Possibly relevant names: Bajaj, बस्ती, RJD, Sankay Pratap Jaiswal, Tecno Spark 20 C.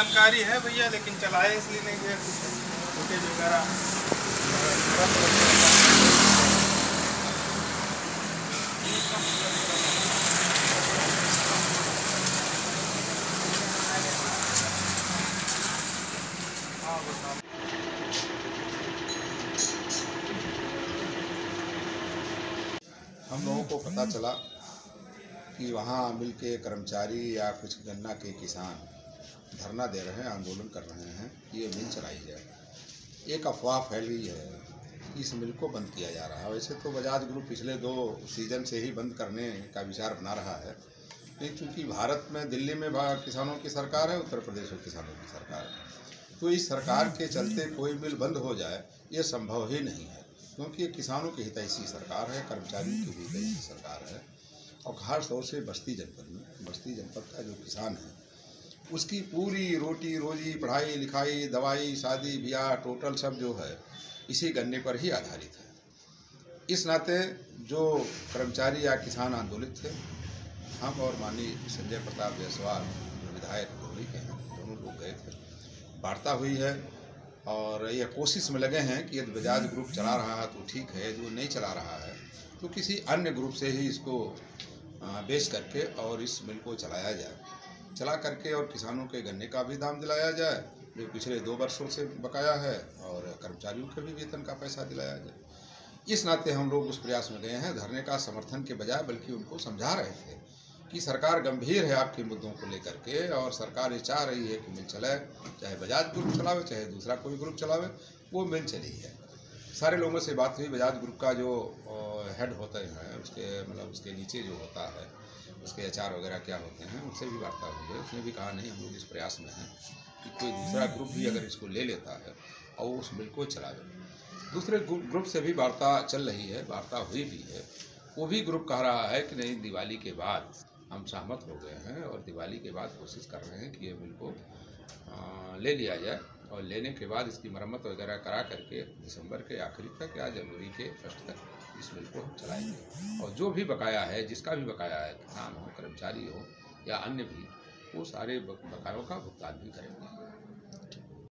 जानकारी है भैया, लेकिन चलाए इसलिए नहीं गया फुटेज वगैरह। हम लोगों को पता चला कि वहाँ मिल के कर्मचारी या कुछ गन्ना के किसान धरना दे रहे हैं, आंदोलन कर रहे हैं कि ये मिल चलाई जाए। एक अफवाह फैल गई है कि इस मिल को बंद किया जा रहा है। वैसे तो बजाज ग्रुप पिछले 2 सीजन से ही बंद करने का विचार बना रहा है, लेकिन चूँकि भारत में दिल्ली में किसानों की सरकार है, उत्तर प्रदेश में किसानों की सरकार है, तो इस सरकार के चलते कोई मिल बंद हो जाए ये संभव ही नहीं है, क्योंकि ये किसानों की हितैषी सरकार है, कर्मचारियों की हितैषी सरकार है। और खास तौर से बस्ती जनपद का जो किसान है उसकी पूरी रोटी रोजी, पढ़ाई लिखाई, दवाई, शादी ब्याह, टोटल सब जो है इसी गन्ने पर ही आधारित है। इस नाते जो कर्मचारी या किसान आंदोलित थे, हम और माननीय संजय प्रताप जायसवाल जो विधायक धोरी के हैं, दोनों लोग गए थे, वार्ता हुई है और यह कोशिश में लगे हैं कि यदि बजाज ग्रुप चला रहा है तो ठीक है, यदि वो नहीं चला रहा है तो किसी अन्य ग्रुप से ही इसको बेच करके और इस मिल को चलाया जाए, चला करके और किसानों के गन्ने का भी दाम दिलाया जाए जो पिछले 2 वर्षों से बकाया है, और कर्मचारियों के भी वेतन का पैसा दिलाया जाए। इस नाते हम लोग उस प्रयास में गए हैं। धरने का समर्थन के बजाय बल्कि उनको समझा रहे थे कि सरकार गंभीर है आपके मुद्दों को लेकर के, और सरकार ये चाह रही है कि मिल चलाए, चाहे बजाज ग्रुप चलावे चाहे दूसरा कोई ग्रुप चलावे, वो मिल चली है। सारे लोगों से बात हुई। बजाज ग्रुप का जो हेड होते हैं उसके मतलब उसके नीचे जो होता है उसके एचआर वगैरह क्या होते हैं, उनसे भी वार्ता हुई है। उसने भी कहा नहीं, हम लोग इस प्रयास में हैं कि कोई दूसरा ग्रुप भी अगर इसको ले लेता है और वो उस मिल को चला दे। दूसरे ग्रुप से भी वार्ता चल रही है, वार्ता हुई भी है। वो भी ग्रुप कह रहा है कि नहीं, दिवाली के बाद हम सहमत हो गए हैं और दिवाली के बाद कोशिश कर रहे हैं कि ये मिल को ले लिया जाए, और लेने के बाद इसकी मरम्मत वगैरह करा करके दिसंबर के आखिरी तक या जनवरी के 1 तक इस मिल को हम चलाएंगे, और जो भी बकाया है, जिसका भी बकाया है, किसान हो, कर्मचारी हो या अन्य भी, वो सारे बकायों का भुगतान भी करेंगे।